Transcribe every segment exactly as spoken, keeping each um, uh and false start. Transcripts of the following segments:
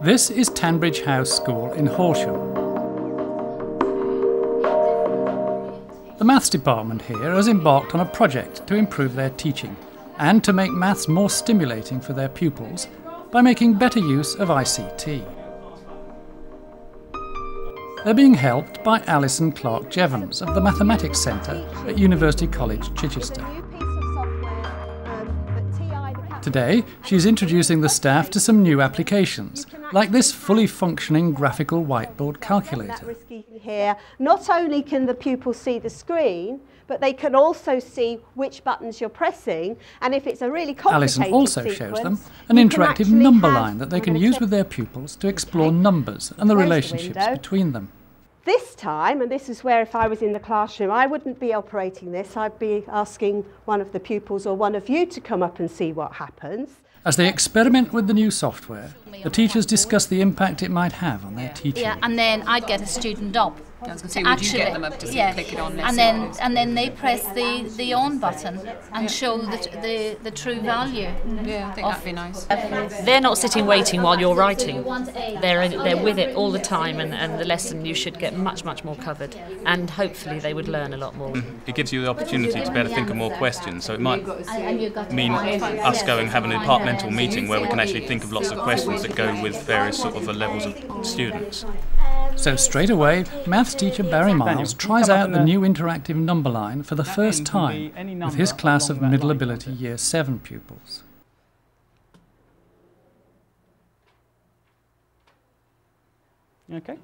This is Tanbridge House School in Horsham. The maths department here has embarked on a project to improve their teaching and to make maths more stimulating for their pupils by making better use of I C T. They're being helped by Alison Clark-Jevons of the Mathematics Centre at University College Chichester. Today, she's introducing the staff to some new applications, like this fully functioning graphical whiteboard calculator. Here, not only can the pupils see the screen, but they can also see which buttons you're pressing, and if it's a really complicated sequence... Alison also shows them an interactive number line that they can use with their pupils to explore numbers and the relationships between them. This time, and this is where if I was in the classroom, I wouldn't be operating this, I'd be asking one of the pupils or one of you to come up and see what happens. As they experiment with the new software, the teachers discuss the impact it might have on their teaching. Yeah, and then I'd get a student up. I was going to say, would actually, you get them up to yeah, click it on? And then, and then they press the, the on button and show the, the, the true value. Yeah, I think that'd be nice. They're not sitting waiting while you're writing. They're, in, they're with it all the time, and, and the lesson you should get much, much more covered. And hopefully they would learn a lot more. It gives you the opportunity to be able to think of more questions, so it might mean us going and having a departmental meeting where we can actually think of lots of questions that go with various sort of levels of students. So straight away, maths teacher Barry Miles tries out the new interactive number line for the first time with his class of middle ability Year seven pupils. Okay.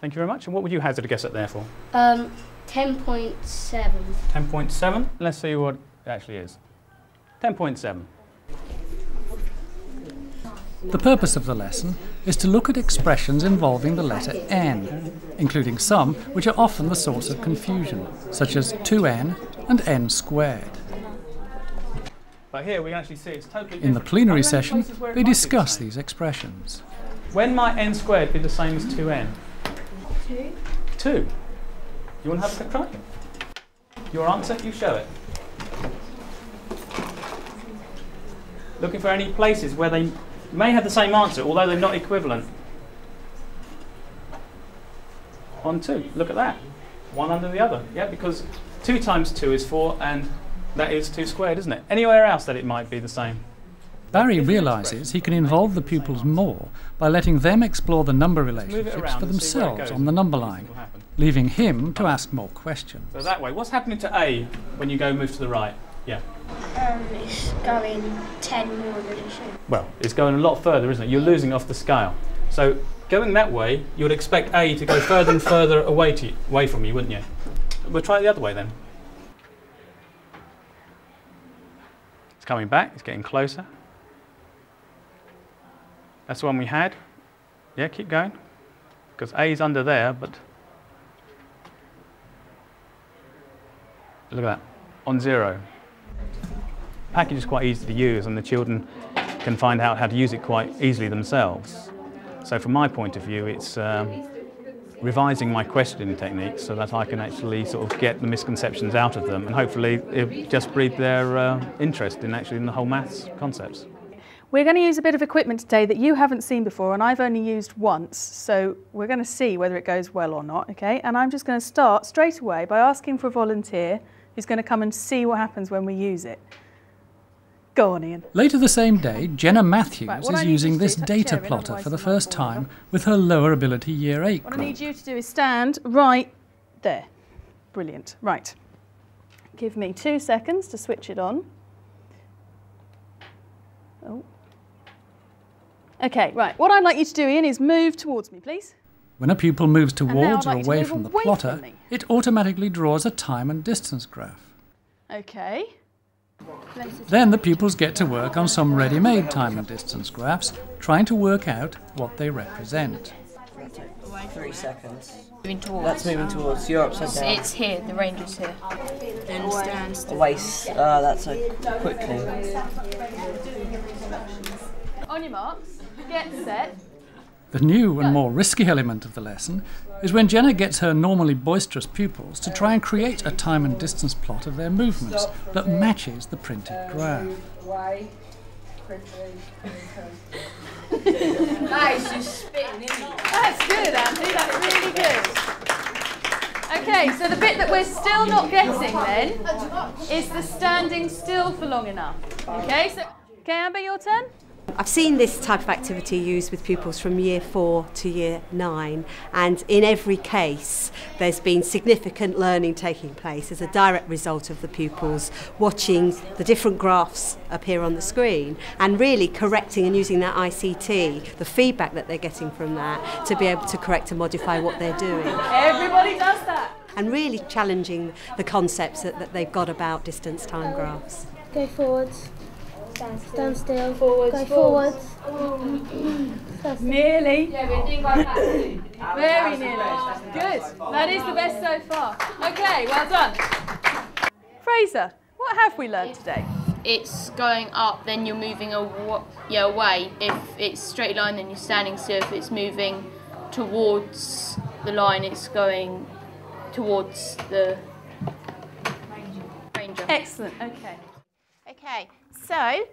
Thank you very much. And what would you hazard a guess at there for? Um, ten point seven. ten point seven? Let's see what it actually is. ten point seven. The purpose of the lesson is to look at expressions involving the letter n, including some which are often the source of confusion, such as two n and n squared. But here we actually see it's totally different. In the plenary session, they discuss these expressions. When might n squared be the same as two n? two. two. You want to have a try? Your answer, you show it. Looking for any places where they You may have the same answer, although they're not equivalent. On two, look at that. One under the other, yeah, because two times two is four, and that is two squared, isn't it? Anywhere else that it might be the same. Barry realises he can involve the pupils more by letting them explore the number relationships for themselves on the number line, leaving him to ask more questions. So that way, what's happening to A when you go move to the right? Yeah. Um, it's going ten more relations. Well, it's going a lot further, isn't it? You're losing off the scale. So going that way, you would expect A to go further and further away, to you, away from you, wouldn't you? We'll try it the other way then. It's coming back, it's getting closer. That's the one we had. Yeah, keep going. Because A's under there, but... Look at that, on zero. The package is quite easy to use, and the children can find out how to use it quite easily themselves. So from my point of view, it's um, revising my questioning techniques so that I can actually sort of get the misconceptions out of them, and hopefully it'll just breed their uh, interest in actually in the whole maths concepts. We're going to use a bit of equipment today that you haven't seen before, and I've only used once, so we're going to see whether it goes well or not, okay? And I'm just going to start straight away by asking for a volunteer who's going to come and see what happens when we use it. Go on, Ian. Later the same day, Jenna Matthews right, is using this data plotter for the first time with her lower ability Year eight group. What I need you to do is stand right there. Brilliant. Right. Give me two seconds to switch it on. Oh. OK, right. What I'd like you to do, Ian, is move towards me, please. When a pupil moves towards or away from the plotter, it automatically draws a time and distance graph. OK. Then the pupils get to work on some ready-made time and distance graphs, trying to work out what they represent. Three seconds. Moving towards. That's moving towards. You're upside down. It's here. The range is here. Then stand still. Away. Ah, that's a quickly. On your marks. Get set. The new and more risky element of the lesson is when Jenna gets her normally boisterous pupils to try and create a time and distance plot of their movements that matches the printed graph. appropriation. Nice, you spitting in. That's good, Andy. That's really good. Okay, so the bit that we're still not getting then is the standing still for long enough. Okay, so okay, Amber, your turn. I've seen this type of activity used with pupils from year four to year nine, and in every case there's been significant learning taking place as a direct result of the pupils watching the different graphs appear on the screen and really correcting and using that I C T, the feedback that they're getting from that, to be able to correct and modify what they're doing. Everybody does that! And really challenging the concepts that, that they've got about distance time graphs. Go forwards. Stand still. Stand still. Forwards. Go forwards. forwards. Nearly. Yeah, we're doing like that too. Very nearly. Good. That is the best so far. Okay, well done. Fraser, what have we learned today? It's going up, then you're moving aw yeah, away. If it's straight line, then you're standing still. If it's moving towards the line, it's going towards the ranger. Excellent. Okay. Okay. So,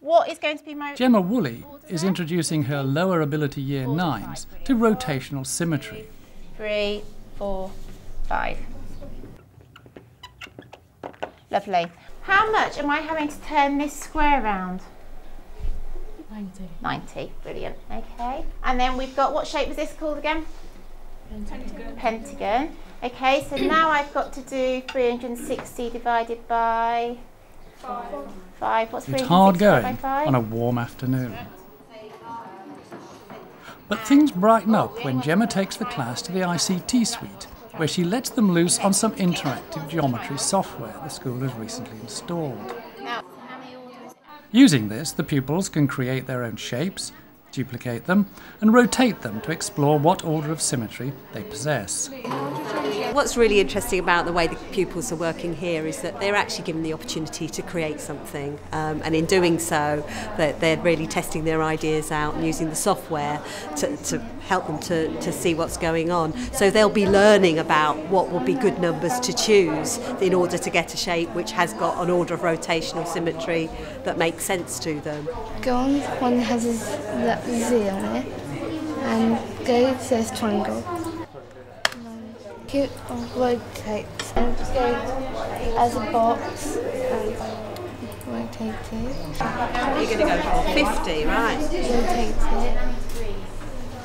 what is going to be my... Gemma Woolley is introducing her lower ability year nines to rotational symmetry. Three, four, five. Lovely. How much am I having to turn this square round? ninety. ninety, brilliant, okay. And then we've got, what shape was this called again? Pentagon. Pentagon. Okay, so now I've got to do three hundred and sixty divided by... Five. Five. What's it's hard going on a warm afternoon. But things brighten up when Gemma takes the class to the I C T suite, where she lets them loose on some interactive geometry software the school has recently installed. Using this, the pupils can create their own shapes, duplicate them, and rotate them to explore what order of symmetry they possess. What's really interesting about the way the pupils are working here is that they're actually given the opportunity to create something, um, and in doing so that they're really testing their ideas out and using the software to, to help them to, to see what's going on. So they'll be learning about what will be good numbers to choose in order to get a shape which has got an order of rotational symmetry that makes sense to them. Go on, one has a Z on it, and go says triangle. Cute and rotates and just go as a box and rotate it. You're going to go for fifty, right? Rotate it.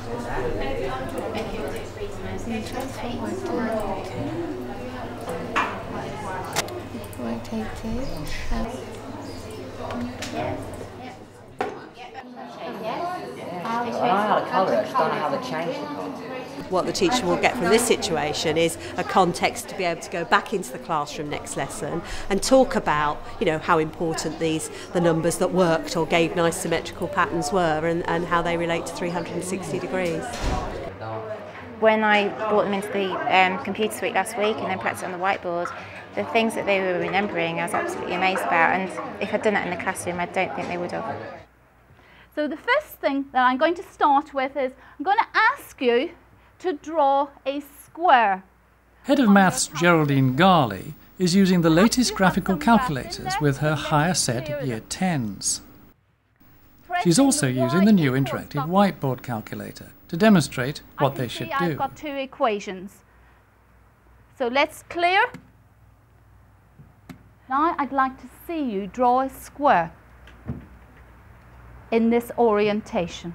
Rotate it. I don't know how to colour it, I just don't know how to change the colour. What the teacher will get from this situation is a context to be able to go back into the classroom next lesson and talk about, you know, how important these the numbers that worked or gave nice symmetrical patterns were, and, and how they relate to three hundred and sixty degrees. When I brought them into the um, computer suite last week and then practised on the whiteboard, the things that they were remembering I was absolutely amazed about, and if I'd done that in the classroom I don't think they would have. So the first thing that I'm going to start with is I'm going to ask you to draw a square. Head of Maths Geraldine Garley is using the latest graphical calculators with her higher set Year tens. She's also using the new interactive whiteboard calculator to demonstrate what they should do. I've got two equations. So let's clear. Now I'd like to see you draw a square in this orientation.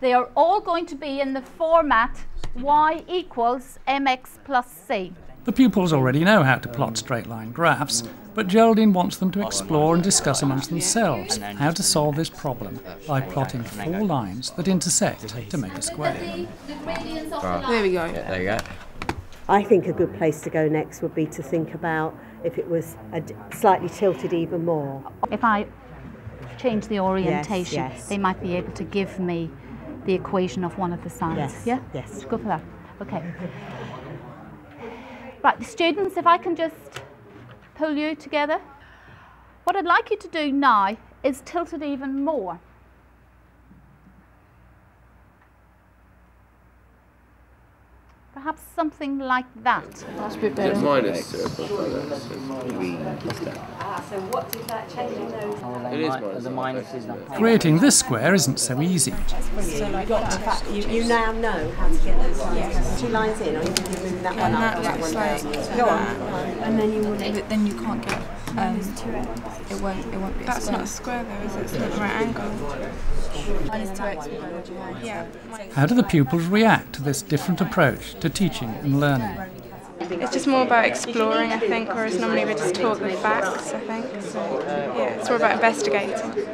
They are all going to be in the format y equals mx plus c. The pupils already know how to plot straight line graphs, but Geraldine wants them to explore and discuss amongst themselves how to solve this problem by plotting four lines that intersect to make a square. There we go. There we go. I think a good place to go next would be to think about if it was a d slightly tilted even more. If I change the orientation, yes, yes. They might be able to give me the equation of one of the sides. Yes, yeah? Yes. Go for that. Okay. Right, the students, if I can just pull you together. What I'd like you to do now is tilt it even more. Perhaps something like that. Minus zero point five. So what did that change in those? It is the minus is not. Creating this square isn't so easy. So like got to fact, you, you now know how to get those lines. Yes. Two lines in, or you can move that one up, that one down. Go on. And then you would. Then you can't get. Um, it won't. It won't be. That's not a square though, is it? It's not a right angle. How do the pupils react to this different approach to teaching and learning? It's just more about exploring, I think, whereas normally we're just taught the facts, I think. So, yeah, it's more about investigating.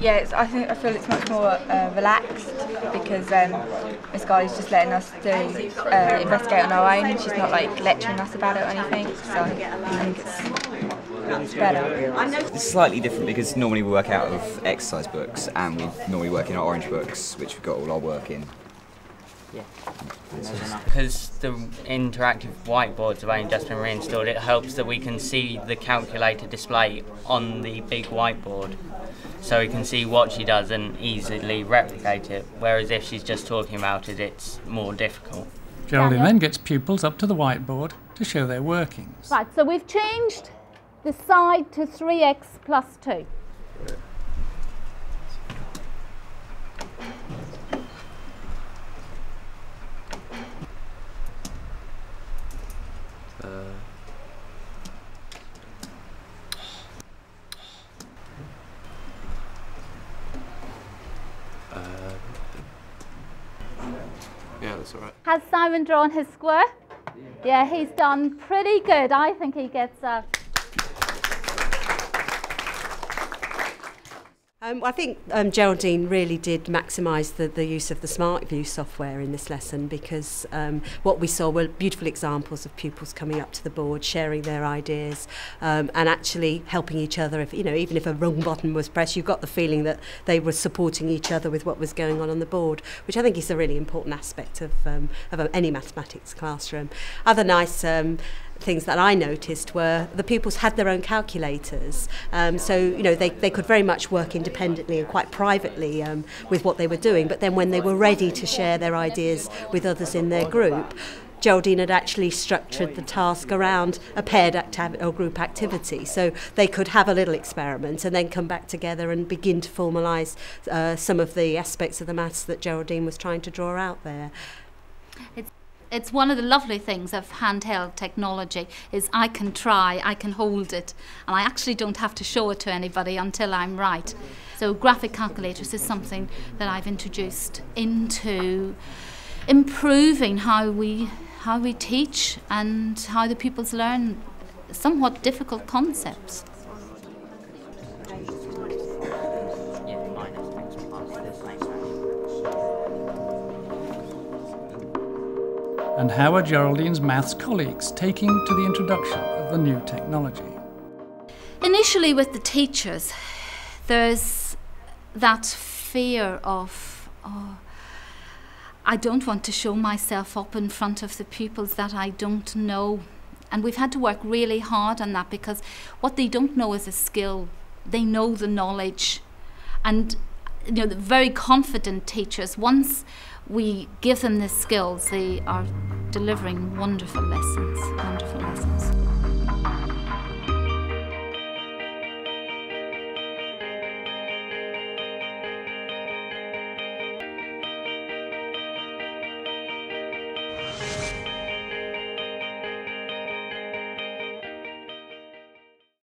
Yeah, it's, I think I feel it's much more uh, relaxed because um, Miss Garley's just letting us do uh, investigate on our own. She's not like lecturing us about it or anything. So I think it's. It's better. It's slightly different because normally we work out of exercise books and we normally work in our orange books, which we've got all our work in. Yeah. Because the interactive whiteboards have only just been reinstalled, it helps that we can see the calculator display on the big whiteboard. So we can see what she does and easily replicate it, whereas if she's just talking about it, it's more difficult. Geraldine then gets pupils up to the whiteboard to show their workings. Right, so we've changed the side to three x plus two. Uh. Uh. Yeah, that's all right. Has Simon drawn his square? Yeah, he's done pretty good. I think he gets a... Um, I think um, Geraldine really did maximise the, the use of the Smart View software in this lesson because um, what we saw were beautiful examples of pupils coming up to the board, sharing their ideas um, and actually helping each other. If you know, even if a wrong button was pressed, you got the feeling that they were supporting each other with what was going on on the board, which I think is a really important aspect of, um, of any mathematics classroom. Other nice um, things that I noticed were the pupils had their own calculators, um, so you know they, they could very much work independently and quite privately um, with what they were doing, but then when they were ready to share their ideas with others in their group, Geraldine had actually structured the task around a paired acti- or group activity, so they could have a little experiment and then come back together and begin to formalise uh, some of the aspects of the maths that Geraldine was trying to draw out there. It's It's one of the lovely things of handheld technology is I can try, I can hold it, and I actually don't have to show it to anybody until I'm right. So graphic calculators is something that I've introduced into improving how we, how we teach and how the pupils learn somewhat difficult concepts. And how are Geraldine's maths colleagues taking to the introduction of the new technology? Initially with the teachers, there's that fear of, oh, I don't want to show myself up in front of the pupils that I don't know. And we've had to work really hard on that because what they don't know is a skill. They know the knowledge. And you know, the very confident teachers, once we give them the skills, they are delivering wonderful lessons, wonderful lessons.